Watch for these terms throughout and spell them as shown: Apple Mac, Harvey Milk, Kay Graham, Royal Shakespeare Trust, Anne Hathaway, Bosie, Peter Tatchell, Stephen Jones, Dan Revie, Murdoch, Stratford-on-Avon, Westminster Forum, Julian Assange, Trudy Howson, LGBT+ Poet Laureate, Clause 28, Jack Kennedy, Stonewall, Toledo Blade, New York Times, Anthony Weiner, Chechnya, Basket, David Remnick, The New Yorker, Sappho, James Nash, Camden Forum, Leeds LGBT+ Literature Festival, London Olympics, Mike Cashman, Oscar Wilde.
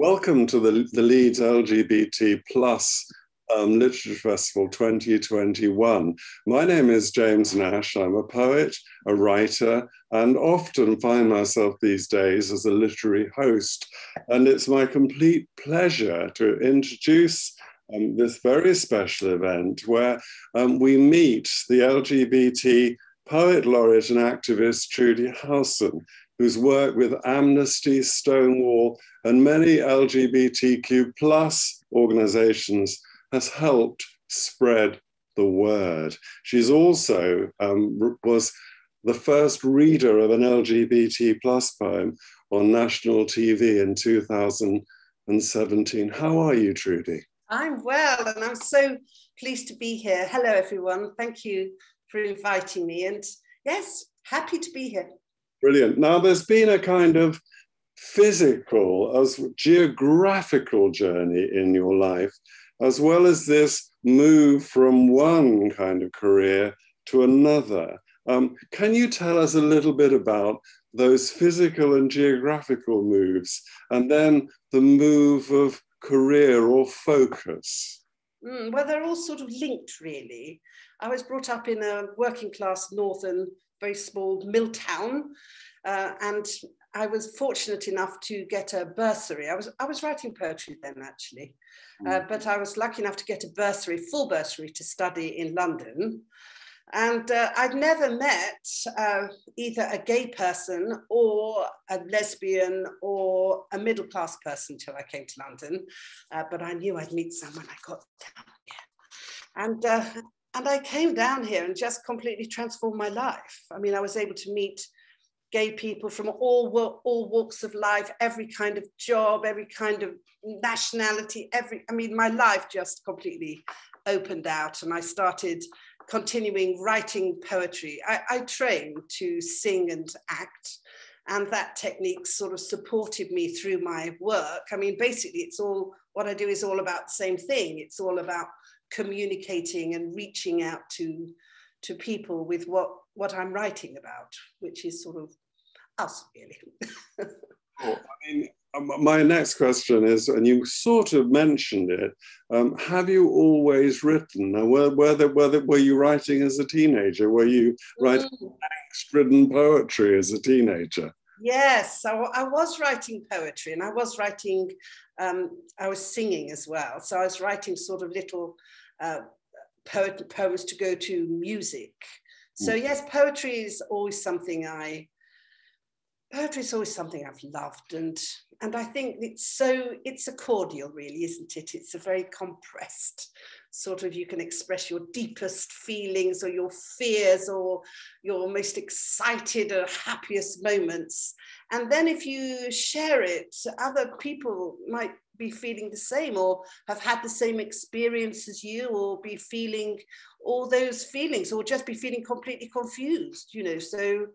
Welcome to the Leeds LGBT+ Literature Festival 2021. My name is James Nash. I'm a poet, a writer, and often find myself these days as a literary host. And it's my complete pleasure to introduce this very special event where we meet the LGBT Poet Laureate and activist Trudy Howson, whose work with Amnesty, Stonewall, and many LGBTQ+ organizations has helped spread the word. She's also was the first reader of an LGBT+ poem on national TV in 2017. How are you, Trudy? I'm well, and I'm so pleased to be here. Hello, everyone. Thank you for inviting me. And yes, happy to be here. Brilliant. Now, there's been a kind of physical, as geographical journey in your life, as well as this move from one kind of career to another. Can you tell us a little bit about those physical and geographical moves, and then the move of career or focus? Well, they're all sort of linked, really. I was brought up in a working class northern, very small mill town, and I was fortunate enough to get a bursary. I was writing poetry then, actually, but I was lucky enough to get a bursary, full bursary, to study in London. And I'd never met either a gay person or a lesbian or a middle-class person till I came to London, but I knew I'd meet someone. I got down here. And I came down here and just completely transformed my life. I mean, I was able to meet gay people from all walks of life, every kind of job, every kind of nationality, I mean, my life just completely opened out, and I started continuing writing poetry. I trained to sing and act, and that technique sort of supported me through my work. I mean, basically, it's all, what I do is all about the same thing. It's all about communicating and reaching out to people with what I'm writing about, which is sort of us, really. Well, I mean, my next question is, and you sort of mentioned it, have you always written? Now, were you writing as a teenager? Were you writing angst-ridden poetry as a teenager? Yes, I was writing poetry, and I was writing, I was singing as well. So I was writing sort of little poems to go to music. So yes, poetry is always something I've loved. And I think it's a cordial, really, isn't it? It's a very compressed sort of, you can express your deepest feelings or your fears or your most excited or happiest moments. And then if you share it, other people might be feeling the same or have had the same experience as you, or be feeling all those feelings, or just be feeling completely confused, you know. So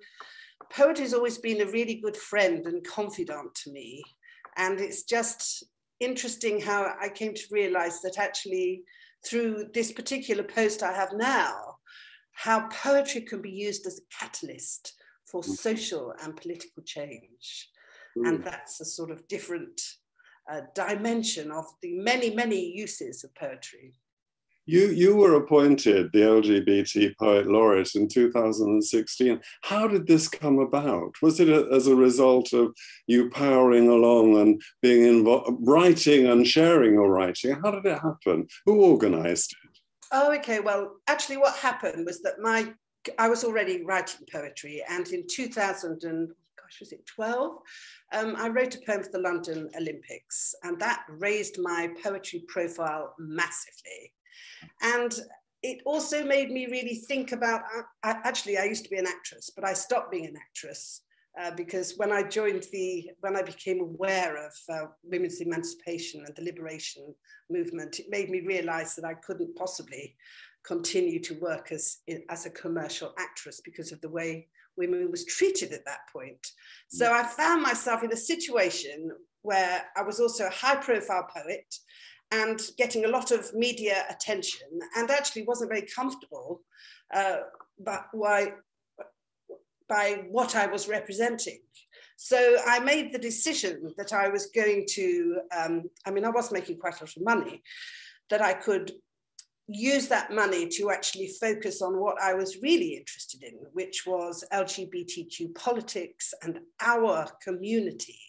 poetry has always been a really good friend and confidant to me. And it's just interesting how I came to realize that actually through this particular post I have now, how poetry can be used as a catalyst for social and political change. And that's a sort of different dimension of the many, many uses of poetry. You were appointed the LGBT Poet Laureate in 2016. How did this come about? Was it as a result of you powering along and being involved, writing and sharing your writing? How did it happen? Who organised it? Oh, okay. Well, actually, what happened was that I was already writing poetry, and in 2012, I wrote a poem for the London Olympics, and that raised my poetry profile massively. And it also made me really think about, I used to be an actress, but I stopped being an actress because when I became aware of women's emancipation and the liberation movement, it made me realize that I couldn't possibly continue to work as a commercial actress because of the way women was treated at that point. So I found myself in a situation where I was also a high profile poet and getting a lot of media attention, and actually wasn't very comfortable by what I was representing. So I made the decision that I was going to, I mean, I was making quite a lot of money, that I could use that money to actually focus on what I was really interested in, which was LGBTQ politics and our community.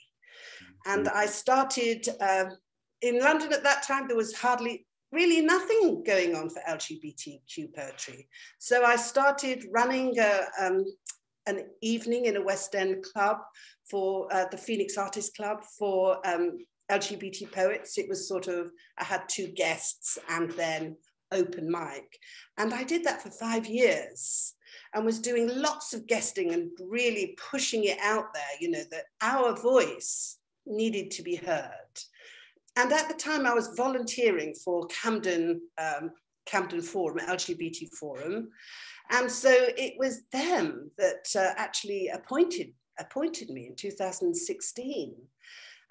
And I started, in London at that time, there was hardly really nothing going on for LGBTQ poetry. So I started running an evening in a West End club for the Phoenix Artist Club for LGBT poets. It was sort of, I had two guests and then open mic. And I did that for 5 years and was doing lots of guesting and really pushing it out there, you know, that our voice needed to be heard. And at the time I was volunteering for Camden Forum, LGBT Forum. And so it was them that actually appointed me in 2016.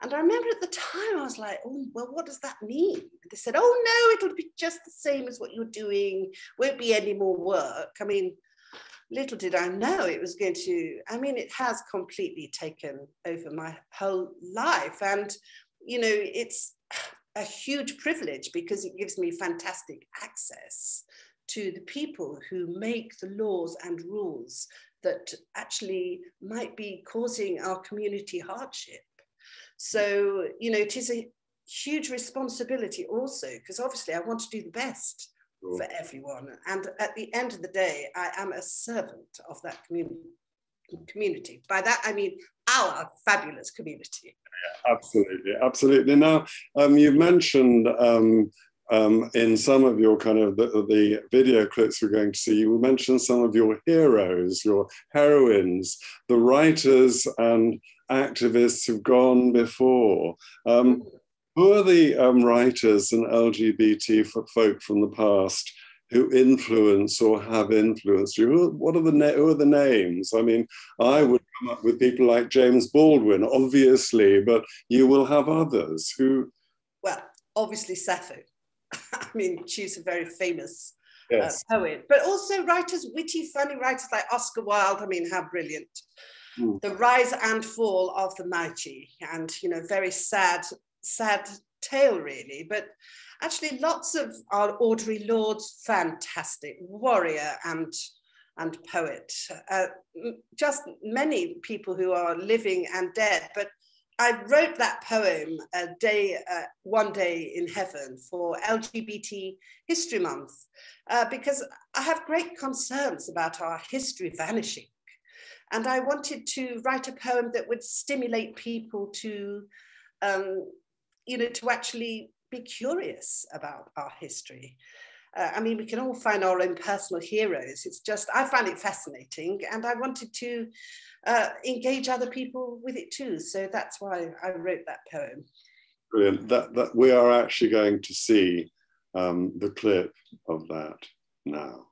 And I remember at the time I was like, oh, well, what does that mean? And they said, oh, no, it'll be just the same as what you're doing. Won't be any more work. I mean, little did I know it was going to, I mean, it has completely taken over my whole life. And, you know, it's a huge privilege because it gives me fantastic access to the people who make the laws and rules that actually might be causing our community hardship. So, you know, it is a huge responsibility also, because obviously I want to do the best for everyone. And at the end of the day, I am a servant of that community. By that, I mean our fabulous community. Yeah, absolutely, absolutely. Now, you've mentioned in some of your kind of the video clips we're going to see, you will mention some of your heroes, your heroines, the writers and activists who've gone before. Who are the writers and LGBT folk from the past who influence or have influenced you? Who are the names? I mean, I would come up with people like James Baldwin, obviously, but you will have others who... Well, obviously Sappho. I mean, she's a very famous poet, but also writers, witty, funny writers like Oscar Wilde. I mean, how brilliant. Mm. The rise and fall of the mighty, and, you know, very sad tale really, but actually lots of our Audre Lorde's fantastic warrior and poet, just many people who are living and dead. But I wrote that poem One Day in Heaven for LGBT History Month because I have great concerns about our history vanishing, and I wanted to write a poem that would stimulate people to you know, to actually be curious about our history. I mean, we can all find our own personal heroes. It's just, I find it fascinating, and I wanted to engage other people with it too. So that's why I wrote that poem. Brilliant. That we are actually going to see the clip of that now.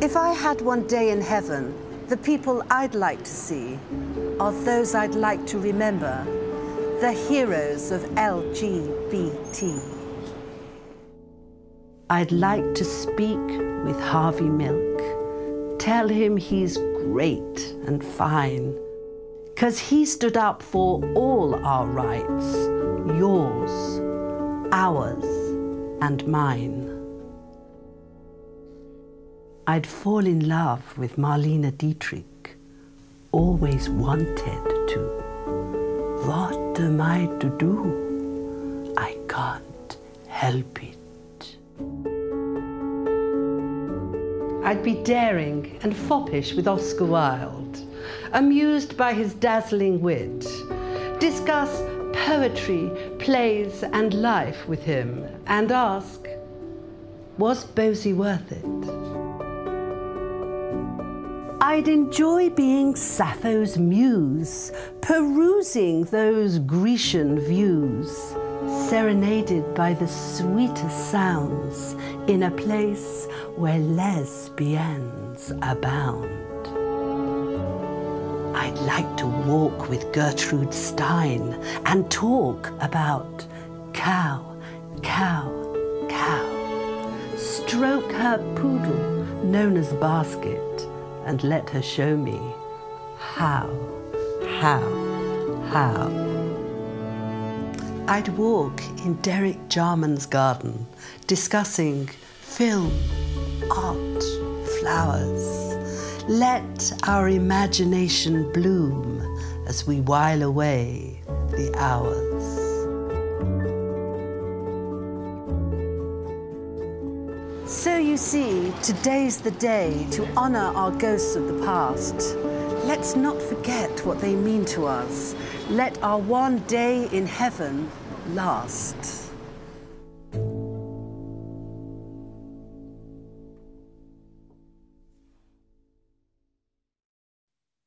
If I had one day in heaven, the people I'd like to see are those I'd like to remember, the heroes of LGBT. I'd like to speak with Harvey Milk, tell him he's great and fine, 'cause he stood up for all our rights, yours, ours, and mine. I'd fall in love with Marlena Dietrich, always wanted to. What am I to do? I can't help it. I'd be daring and foppish with Oscar Wilde, amused by his dazzling wit, discuss poetry, plays, and life with him, and ask, was Bosie worth it? I'd enjoy being Sappho's muse, perusing those Grecian views, serenaded by the sweetest sounds in a place where lesbians abound. I'd like to walk with Gertrude Stein and talk about cow, Cow, cow, stroke her poodle known as Basket, and let her show me how. I'd walk in Derek Jarman's garden, discussing film, art, flowers. Let our imagination bloom as we while away the hours. So you see, today's the day to honour our ghosts of the past. Let's not forget what they mean to us. Let our one day in heaven last.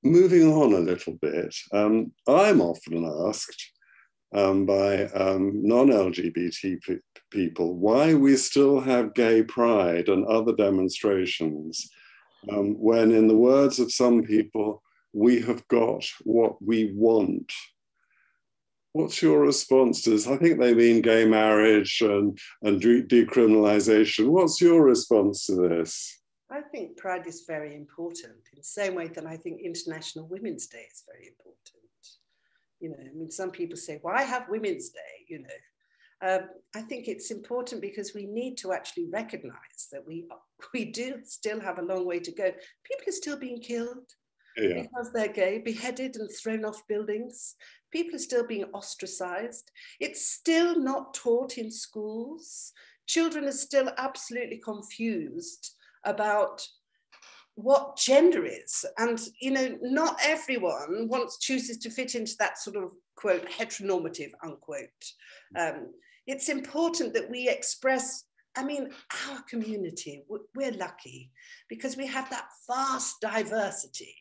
Moving on a little bit, I'm often asked by non-LGBT people why we still have gay pride and other demonstrations when, in the words of some people, we have got what we want. What's your response to this? I think they mean gay marriage and decriminalization. What's your response to this? I think pride is very important in the same way that I think International Women's Day is very important. You know, I mean, some people say, why have Women's Day, you know? I think it's important because we need to actually recognize that we do still have a long way to go. People are still being killed because they're gay, beheaded and thrown off buildings. People are still being ostracized. It's still not taught in schools. Children are still absolutely confused about what gender is. And, you know, not everyone chooses to fit into that sort of, quote, heteronormative, unquote. It's important that we express, I mean, our community, we're lucky because we have that vast diversity.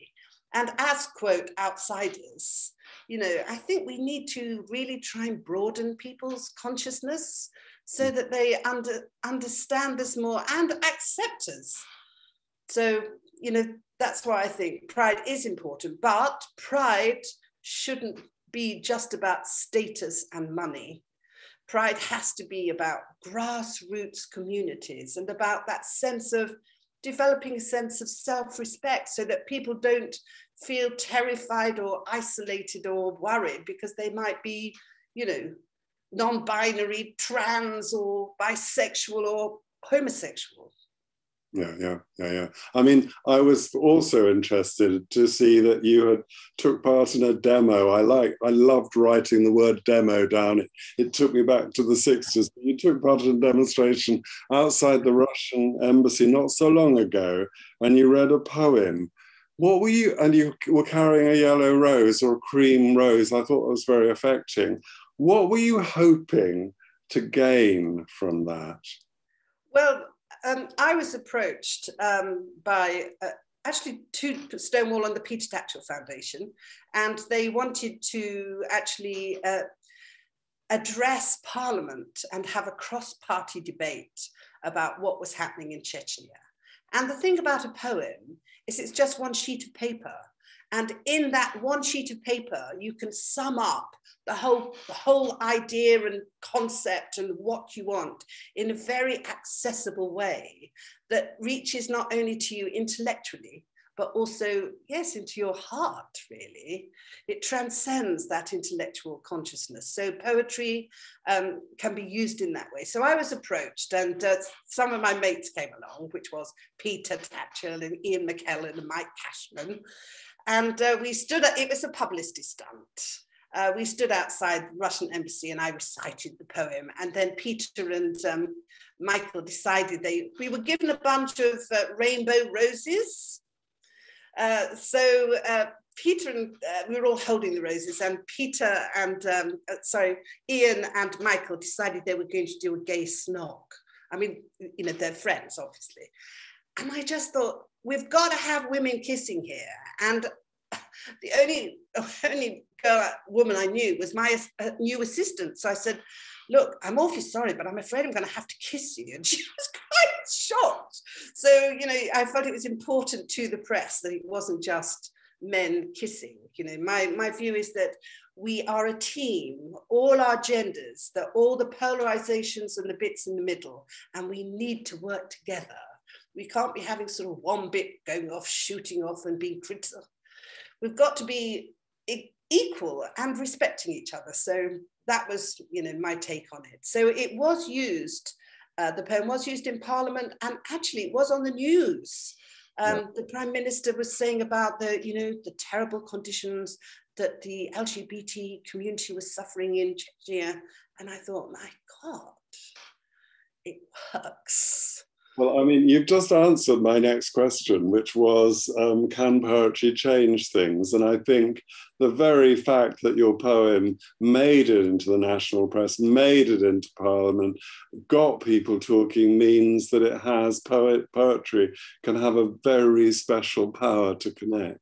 And as, quote, outsiders, you know, I think we need to really try and broaden people's consciousness so that they understand this more and accept us. So, you know, that's why I think pride is important, but pride shouldn't be just about status and money. Pride has to be about grassroots communities and about that sense of developing a sense of self-respect so that people don't feel terrified or isolated or worried because they might be, you know, non-binary, trans or bisexual or homosexual. Yeah. I mean, I was also interested to see that you had took part in a demo. I loved writing the word demo down. It took me back to the 60s. You took part in a demonstration outside the Russian embassy not so long ago, and you read a poem. What were you, and you were carrying a yellow rose or a cream rose. I thought that was very affecting. What were you hoping to gain from that? Well, I was approached by actually Stonewall and the Peter Tatchell Foundation, and they wanted to actually address Parliament and have a cross-party debate about what was happening in Chechnya. And the thing about a poem is it's just one sheet of paper. And in that one sheet of paper, you can sum up the whole idea and concept and what you want in a very accessible way that reaches not only to you intellectually, but also, yes, into your heart, really. It transcends that intellectual consciousness. So poetry can be used in that way. So I was approached, and some of my mates came along, which was Peter Tatchell and Ian McKellen and Mike Cashman. And we stood, it was a publicity stunt. We stood outside the Russian embassy and I recited the poem. And then Peter and Michael decided we were given a bunch of rainbow roses. So Peter and we were all holding the roses, and Peter and, Ian and Michael decided they were going to do a gay snog. I mean, you know, they're friends, obviously. And I just thought, we've got to have women kissing here. And the only woman I knew was my new assistant. So I said, look, I'm awfully sorry, but I'm afraid I'm going to have to kiss you. And she was quite shocked. So, you know, I felt it was important to the press that it wasn't just men kissing. You know, my view is that we are a team, all our genders, that all the polarizations and the bits in the middle, and we need to work together. We can't be having sort of one bit going off, shooting off and being critical. We've got to be equal and respecting each other. So that was, you know, my take on it. So it was used, the poem was used in Parliament, and actually it was on the news. The Prime Minister was saying about the, you know, the terrible conditions that the LGBT community was suffering in Chechnya. And I thought, my God, it works. Well, I mean, you've just answered my next question, which was, can poetry change things? And I think the very fact that your poem made it into the national press, made it into Parliament, got people talking, means that it has, poetry can have a very special power to connect.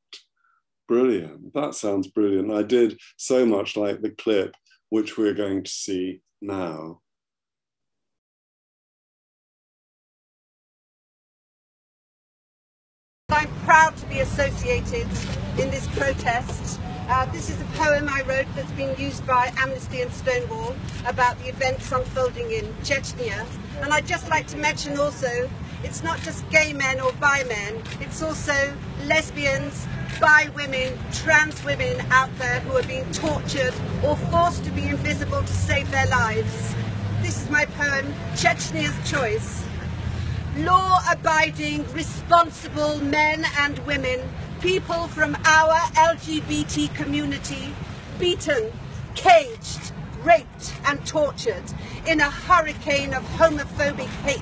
Brilliant. That sounds brilliant. I did so much like the clip, which we're going to see now. I'm proud to be associated in this protest. This is a poem I wrote that's been used by Amnesty and Stonewall about the events unfolding in Chechnya. And I'd just like to mention also, it's not just gay men or bi men, it's also lesbians, bi women, trans women out there who are being tortured or forced to be invisible to save their lives. This is my poem, Chechnya's Choice. Law-abiding, responsible men and women, people from our LGBT community, beaten, caged, raped and tortured in a hurricane of homophobic hate.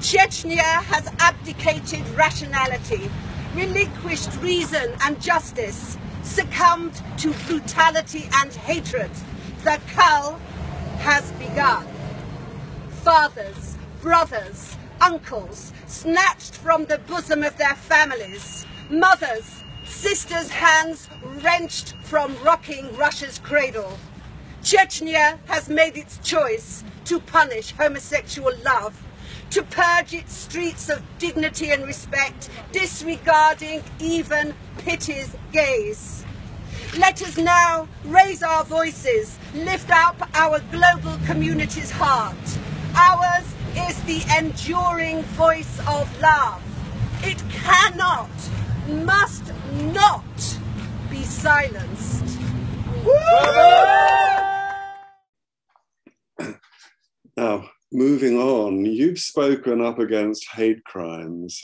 Chechnya has abdicated rationality, relinquished reason and justice, succumbed to brutality and hatred. The cull has begun. Fathers, brothers, uncles snatched from the bosom of their families, mothers, sisters' hands wrenched from rocking Russia's cradle. Chechnya has made its choice to punish homosexual love, to purge its streets of dignity and respect, disregarding even pity's gaze. Let us now raise our voices, lift up our global community's heart. Ours is the enduring voice of love. It cannot, must not be silenced. Woo! Now, moving on, you've spoken up against hate crimes.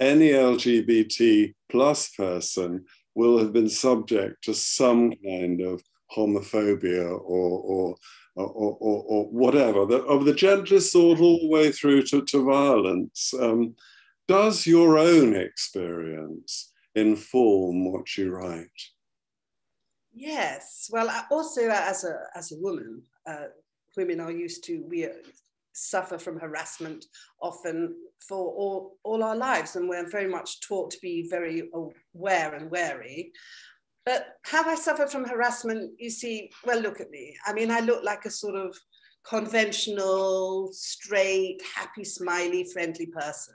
Any LGBT plus person will have been subject to some kind of homophobia or whatever, of the gentlest sort all the way through to violence. Does your own experience inform what you write? Yes, well, also as a woman, women are used to, we suffer from harassment often for all our lives, and we're very much taught to be very aware and wary. But have I suffered from harassment? You see, well, look at me. I mean, I look like a sort of conventional, straight, happy, smiley, friendly person.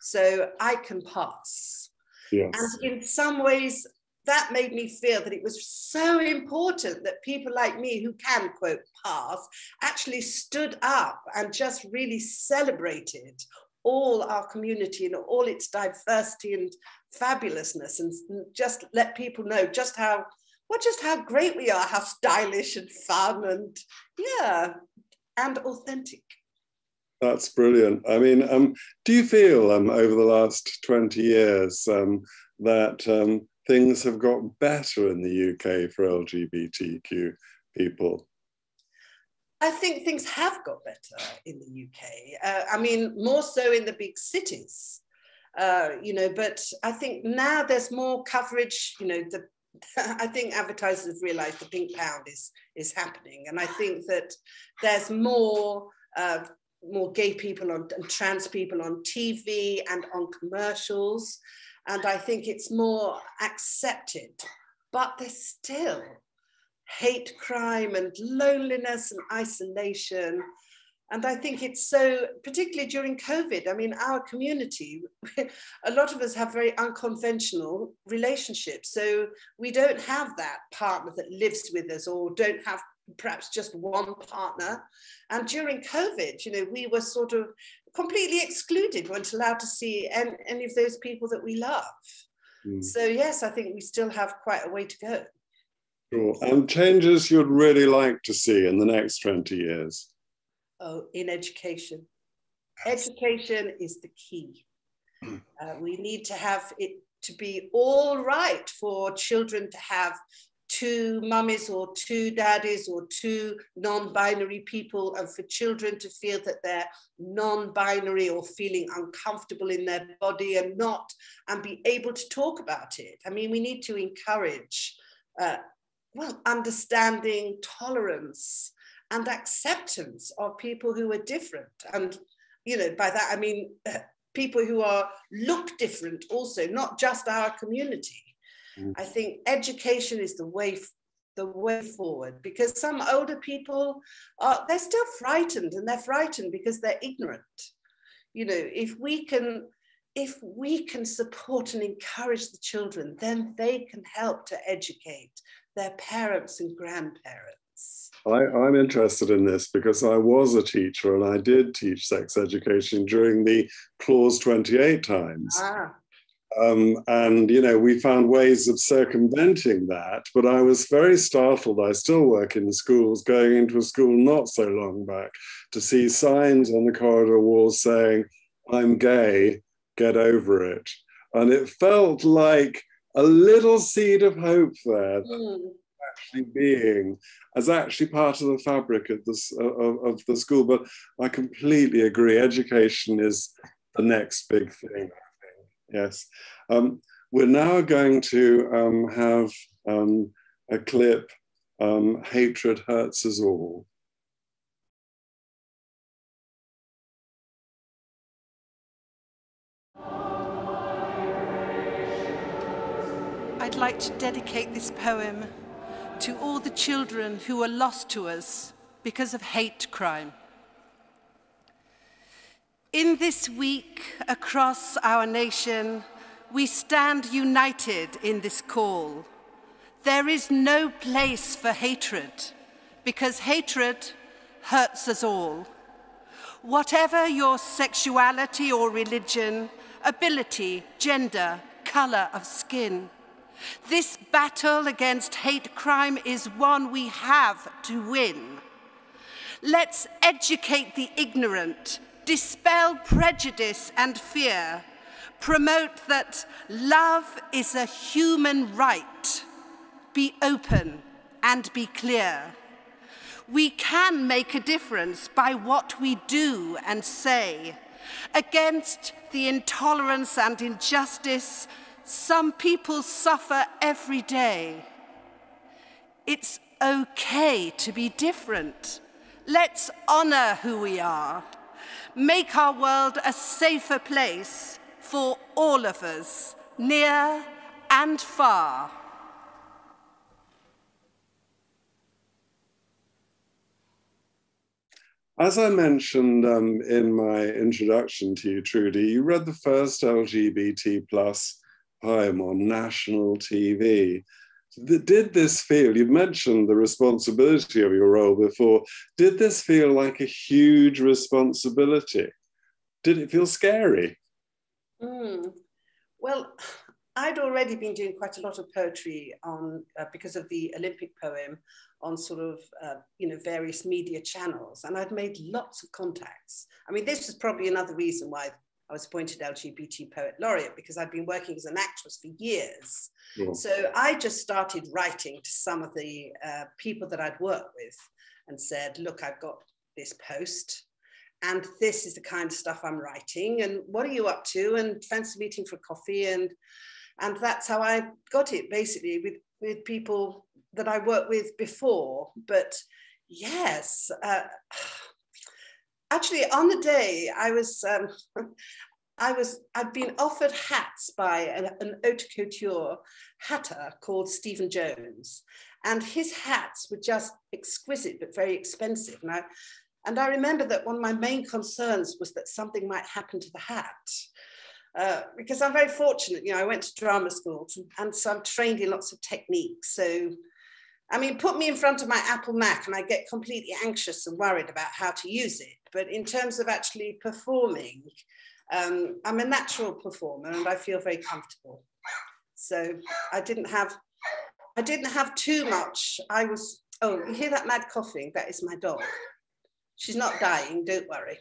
So I can pass. Yes. And in some ways, that made me feel that it was so important that people like me who can, quote, pass, actually stood up and just really celebrated all our community and all its diversity and fabulousness, and just let people know just how, well, just how great we are, how stylish and fun and, yeah, and authentic. That's brilliant. I mean, do you feel over the last 20 years that things have got better in the UK for LGBTQ people? I think things have got better in the UK. I mean, more so in the big cities, you know, but I think now there's more coverage, you know, I think advertisers have realized the pink pound is happening. And I think that there's more gay people and trans people on TV and on commercials. And I think it's more accepted, but there's still hate crime and loneliness and isolation. And I think it's so, particularly during COVID, I mean, our community, a lot of us have very unconventional relationships. So we don't have that partner that lives with us, or don't have perhaps just one partner. And during COVID, you know, we were sort of completely excluded, weren't allowed to see any of those people that we love. Mm. So yes, I think we still have quite a way to go. Sure. And changes you'd really like to see in the next 20 years? Oh, in education. Education is the key. We need to have it to be all right for children to have two mummies or two daddies or two non-binary people, and for children to feel that they're non-binary or feeling uncomfortable in their body and not, and be able to talk about it. I mean, we need to encourage, well, understanding, tolerance, and acceptance of people who are different. And, you know, by that I mean people who are look different also, not just our community. Mm. I think education is the way forward, because some older people are, they're still frightened, and they're frightened because they're ignorant. You know, if we can support and encourage the children, then they can help to educate their parents and grandparents. I'm interested in this because I was a teacher, and I did teach sex education during the Clause 28 times. Ah. And, you know, we found ways of circumventing that, but I was very startled. I still work in schools, going into a school not so long back to see signs on the corridor walls saying, "I'm gay, get over it." And it felt like a little seed of hope there. Mm. Actually being as actually part of the fabric of the school. But I completely agree, education is the next big thing, I think. Yes. We're now going to have a clip, Hatred Hurts Us All. I'd like to dedicate this poem to all the children who were lost to us because of hate crime. In this week across our nation, we stand united in this call. There is no place for hatred, because hatred hurts us all. Whatever your sexuality or religion, ability, gender, color of skin, this battle against hate crime is one we have to win. Let's educate the ignorant, dispel prejudice and fear, promote that love is a human right, be open and be clear. We can make a difference by what we do and say. Against the intolerance and injustice some people suffer every day. It's okay to be different. Let's honor who we are. Make our world a safer place for all of us, near and far. As I mentioned in my introduction to you, Trudy, you read the first LGBT+ poem on national TV. Did this feel, you've mentioned the responsibility of your role before, did this feel like a huge responsibility? Did it feel scary? Mm. Well, I'd already been doing quite a lot of poetry on, because of the Olympic poem, on sort of, you know, various media channels, and I'd made lots of contacts. I mean, this is probably another reason why I was appointed LGBT Poet Laureate, because I'd been working as an actress for years. Yeah. So I just started writing to some of the people that I'd worked with and said, look, I've got this post and this is the kind of stuff I'm writing, and what are you up to, and fancy meeting for coffee? And that's how I got it, basically, with people that I worked with before. But yes, actually, on the day I'd been offered hats by an haute couture hatter called Stephen Jones, and his hats were just exquisite but very expensive. And I, And I remember that one of my main concerns was that something might happen to the hat. Because I'm very fortunate, you know, I went to drama school and so I'm trained in lots of techniques. So, I mean, put me in front of my Apple Mac and I get completely anxious and worried about how to use it. But in terms of actually performing, I'm a natural performer and I feel very comfortable. So I didn't have too much. I was, oh, you hear that mad coughing? That is my dog. She's not dying, don't worry.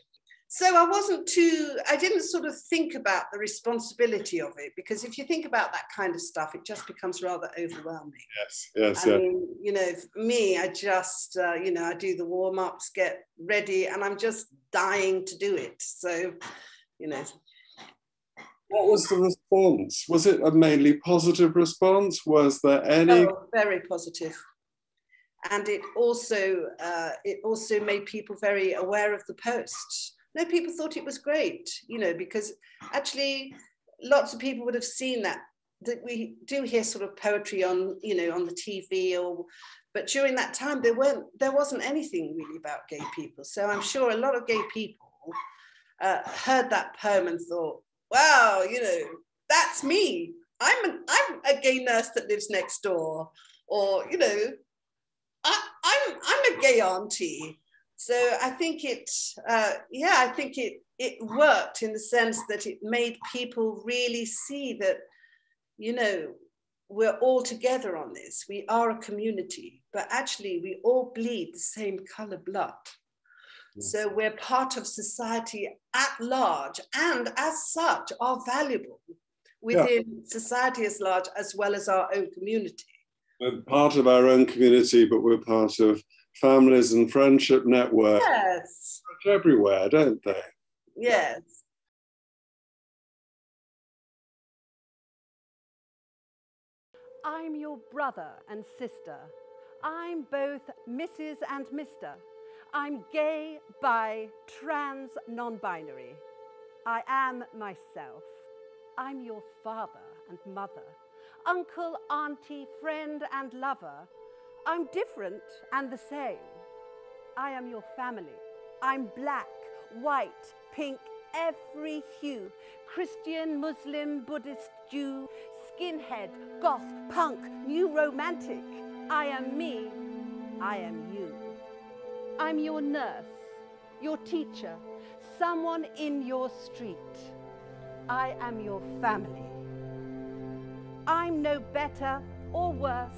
So I didn't sort of think about the responsibility of it, because if you think about that kind of stuff, it just becomes rather overwhelming. Yes, yes. I mean, you know, for me, I just, you know, I do the warm-ups, get ready, and I'm just dying to do it. So, you know. What was the response? Was it a mainly positive response? Was there any? Oh, very positive. And it also made people very aware of the post. No, people thought it was great, you know, because actually lots of people would have seen that we do hear sort of poetry on, you know, on the TV or, but during that time there wasn't anything really about gay people. So I'm sure a lot of gay people heard that poem and thought, wow, you know, that's me. I'm a gay nurse that lives next door, or, you know, I'm a gay auntie. So I think it worked in the sense that it made people really see that, you know, we're all together on this. We are a community, but actually we all bleed the same color blood. Yes. So we're part of society at large, and as such are valuable within society as large, as well as our own community. We're part of our own community, but we're part of families and friendship networks. Yes. Everywhere, don't they? Yes. I'm your brother and sister. I'm both Mrs. and Mr. I'm gay, bi, trans, non-binary. I am myself. I'm your father and mother, uncle, auntie, friend and lover. I'm different and the same. I am your family. I'm black, white, pink, every hue. Christian, Muslim, Buddhist, Jew, skinhead, goth, punk, new romantic. I am me, I am you. I'm your nurse, your teacher, someone in your street. I am your family. I'm no better or worse,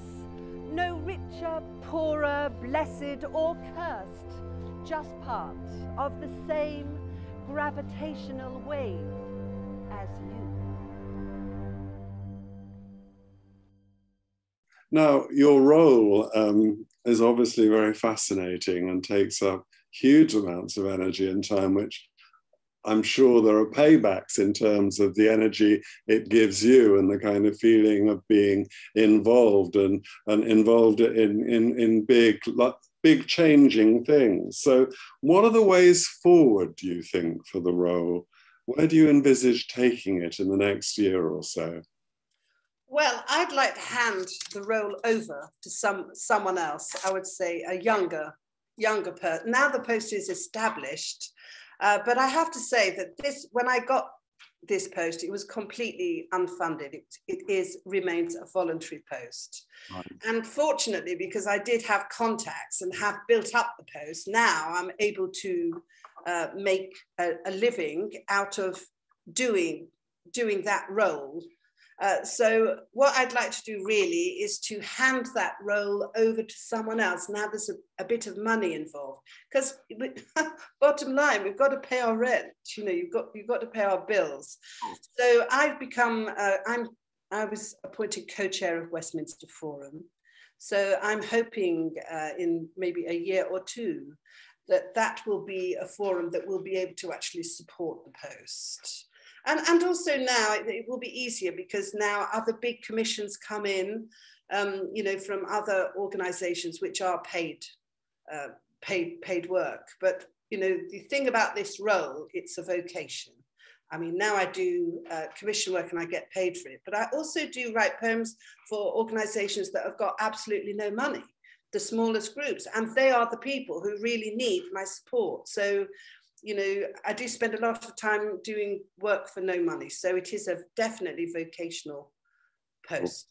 no richer, poorer, blessed or cursed, just part of the same gravitational wave as you. Now, your role is obviously very fascinating and takes up huge amounts of energy and time, which I'm sure there are paybacks in terms of the energy it gives you and the kind of feeling of being involved and involved in big changing things. So what are the ways forward, do you think, for the role? Where do you envisage taking it in the next year or so? Well, I'd like to hand the role over to someone else. I would say a younger person. Now the post is established, but I have to say that when I got this post, it was completely unfunded. It remains a voluntary post. Right. And fortunately, because I did have contacts and have built up the post, now I'm able to make a living out of doing that role. So what I'd like to do really is to hand that role over to someone else. Now there's a bit of money involved, because bottom line, we've got to pay our rent. You know, you've got to pay our bills. So I've become I was appointed co-chair of Westminster Forum. So I'm hoping in maybe a year or two that will be a forum that will be able to actually support the post. And also now it will be easier, because now other big commissions come in, you know, from other organisations which are paid work. But, you know, the thing about this role, it's a vocation. I mean, now I do commission work and I get paid for it, but I also do write poems for organisations that have got absolutely no money. the smallest groups, and they are the people who really need my support. So, you know, I do spend a lot of time doing work for no money, so it is a definitely vocational post.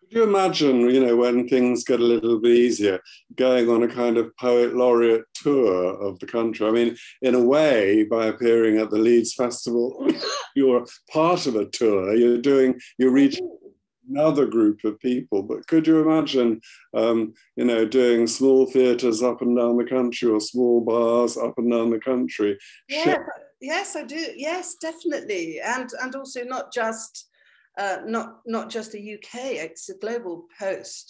Could you imagine, you know, when things get a little bit easier, going on a kind of poet laureate tour of the country? I mean, in a way, by appearing at the Leeds Festival, you're part of a tour, you're reaching another group of people. But could you imagine, you know, doing small theatres up and down the country, or small bars up and down the country? Yeah, yes, I do. Yes, definitely. And also not just... not just the UK, it's a global post.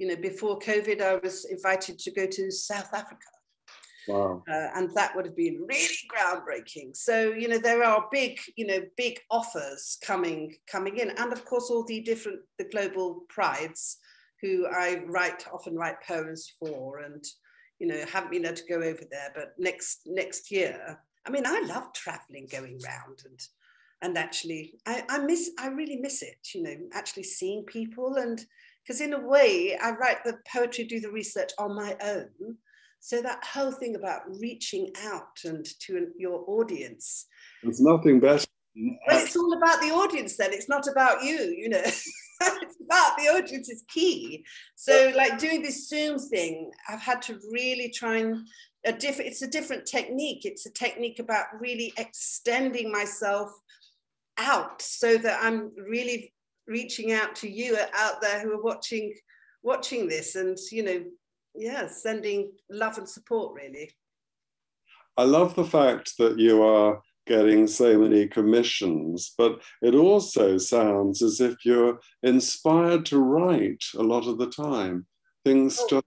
You know, before COVID, I was invited to go to South Africa. Wow. And that would have been really groundbreaking. So, you know, there are big, you know, big offers coming in. And of course, all the different, the global prides who I often write poems for, and, you know, haven't been able to go over there, but next year. I mean, I love traveling, going round, and actually, I really miss it, you know, actually seeing people. And because in a way, I write the poetry, do the research on my own. So that whole thing about reaching out and to your audience. There's nothing better. Well, it's all about the audience then. It's not about you, you know. It's about the audience is key. So like doing this Zoom thing, I've had to really try and, it's a different technique. It's a technique about really extending myself out so that I'm really reaching out to you out there who are watching this, and, you know, yeah, sending love and support, really. I love the fact that you are getting so many commissions, but it also sounds as if you're inspired to write a lot of the time. Things just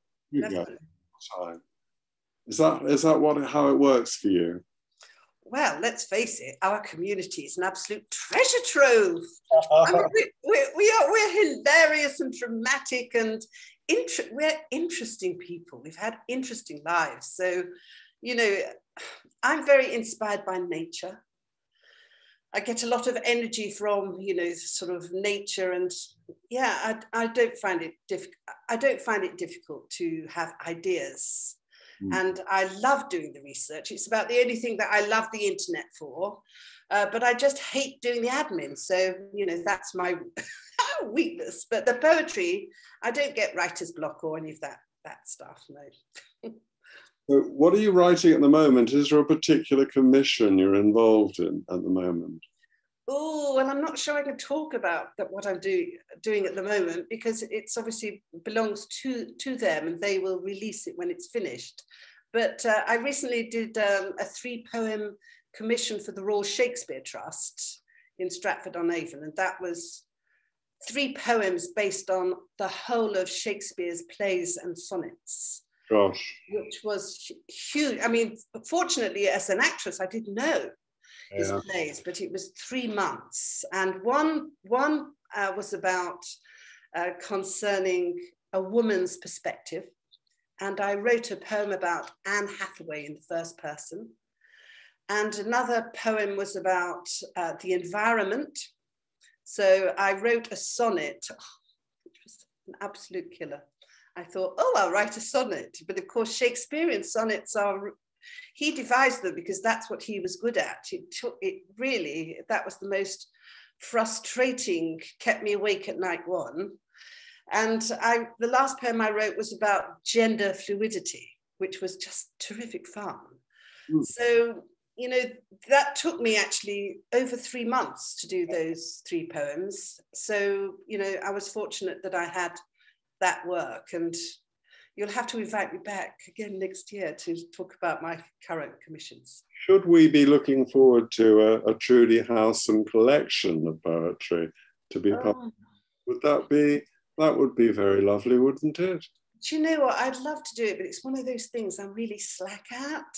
time. Is that how it works for you? Well, let's face it, our community is an absolute treasure trove. I mean, we're hilarious and dramatic, and we're interesting people. We've had interesting lives. So, you know, I'm very inspired by nature. I get a lot of energy from, you know, sort of nature, and yeah, I don't find it difficult to have ideas. And I love doing the research. It's about the only thing that I love the internet for, but I just hate doing the admin. So, you know, that's my weakness. But the poetry, I don't get writer's block or any of that stuff, no. So what are you writing at the moment? Is there a particular commission you're involved in at the moment? Oh, well, I'm not sure I can talk about what I'm doing at the moment, because it's obviously belongs to them, and they will release it when it's finished. But I recently did a 3-poem commission for the Royal Shakespeare Trust in Stratford-on-Avon, and that was 3 poems based on the whole of Shakespeare's plays and sonnets. Gosh. Which was huge. I mean, fortunately, as an actress, I didn't know his plays, but it was 3 months, and one was about concerning a woman's perspective, and I wrote a poem about Anne Hathaway in the first person, and another poem was about the environment. So I wrote a sonnet, which was an absolute killer. I thought, oh, I'll write a sonnet, but of course Shakespearean sonnets are. He devised them because that's what he was good at. That was the most frustrating, kept me awake at night one. And the last poem I wrote was about gender fluidity, which was just terrific fun. Mm. So, you know, that took me actually over 3 months to do those 3 poems. So, you know, I was fortunate that I had that work, and you'll have to invite me back again next year to talk about my current commissions. Should we be looking forward to a Trudy Howson collection of poetry to be published? Would that would be very lovely, wouldn't it? Do you know what? I'd love to do it, but it's one of those things I'm really slack at.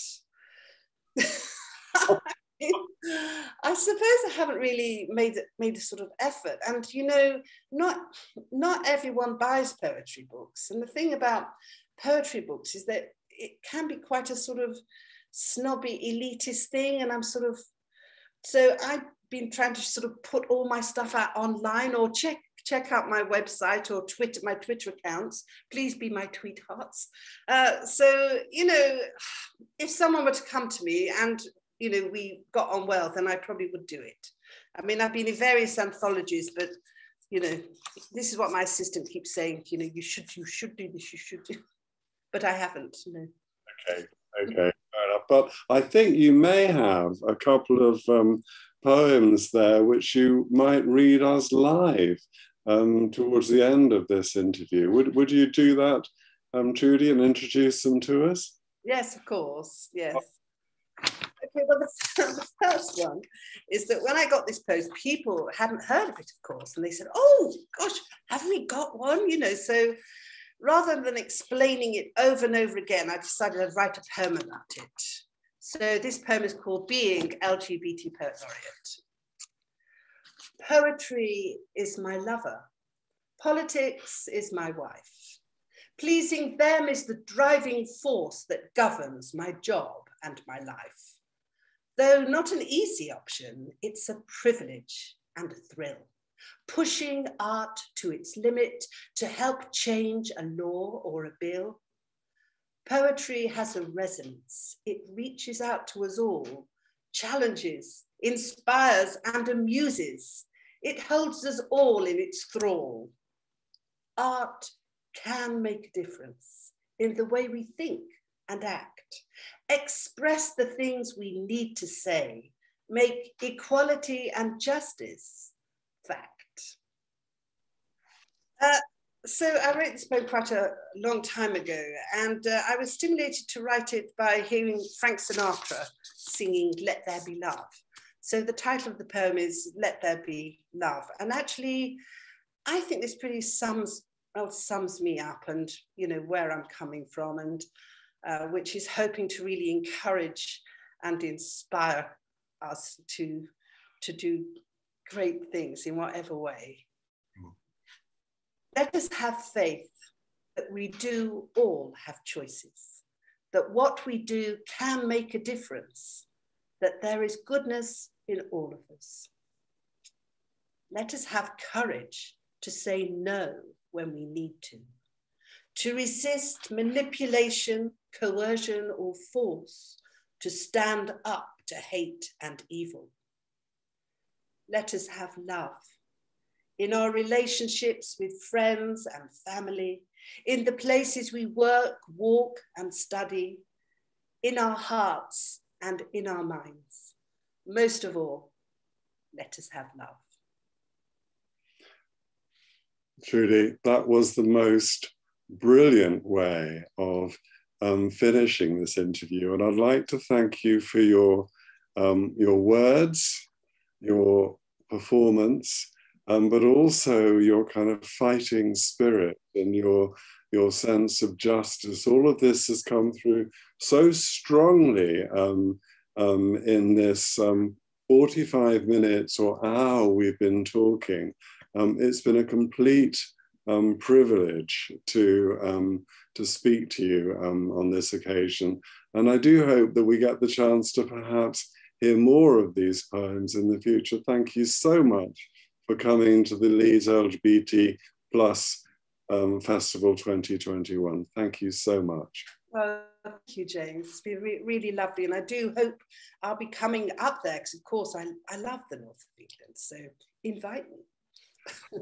I suppose I haven't really made a sort of effort, and, you know, not everyone buys poetry books. And the thing about poetry books is that it can be quite a sort of snobby, elitist thing, and so I've been trying to sort of put all my stuff out online, or check check out my website or Twitter, my Twitter accounts. Please be my tweethearts. So, you know, if someone were to come to me and, you know, we got on well, then I probably would do it. I mean, I've been in various anthologies, but, you know, this is what my assistant keeps saying, you know, you should do this, you should do, but I haven't, no. Okay, okay, fair enough. But I think you may have a couple of poems there which you might read us live towards the end of this interview. Would you do that, Trudy, and introduce them to us? Yes, of course, yes. Okay, well, the first one is that when I got this post, people hadn't heard of it, of course, and they said, oh, gosh, have we got one? You know, so rather than explaining it over and over again, I decided I'd write a poem about it. So this poem is called Being LGBT Poet Laureate. Poetry is my lover. Politics is my wife. Pleasing them is the driving force that governs my job and my life. Though not an easy option, it's a privilege and a thrill. Pushing art to its limit to help change a law or a bill. Poetry has a resonance. It reaches out to us all, challenges, inspires and amuses. It holds us all in its thrall. Art can make a difference in the way we think and act, express the things we need to say, make equality and justice fact. So I wrote this poem quite a long time ago, and I was stimulated to write it by hearing Frank Sinatra singing Let There Be Love. So the title of the poem is Let There Be Love. And actually, I think this pretty sums me up and, you know, where I'm coming from, and which is hoping to really encourage and inspire us to do great things in whatever way. Let us have faith that we do all have choices, that what we do can make a difference, that there is goodness in all of us. Let us have courage to say no when we need to resist manipulation, coercion, or force, to stand up to hate and evil. Let us have love. In our relationships with friends and family, in the places we work, walk, and study, in our hearts and in our minds. Most of all, let us have love. Trudy, that was the most brilliant way of finishing this interview. And I'd like to thank you for your words, your performance, but also your kind of fighting spirit and your sense of justice. All of this has come through so strongly in this 45 minutes or hour we've been talking. It's been a complete privilege to speak to you on this occasion. And I do hope that we get the chance to perhaps hear more of these poems in the future. Thank you so much for coming to the Leeds LGBT+ Festival 2021. Thank you so much. Well, thank you, James. It's been really lovely. And I do hope I'll be coming up there because, of course, I love the North of England. So invite me.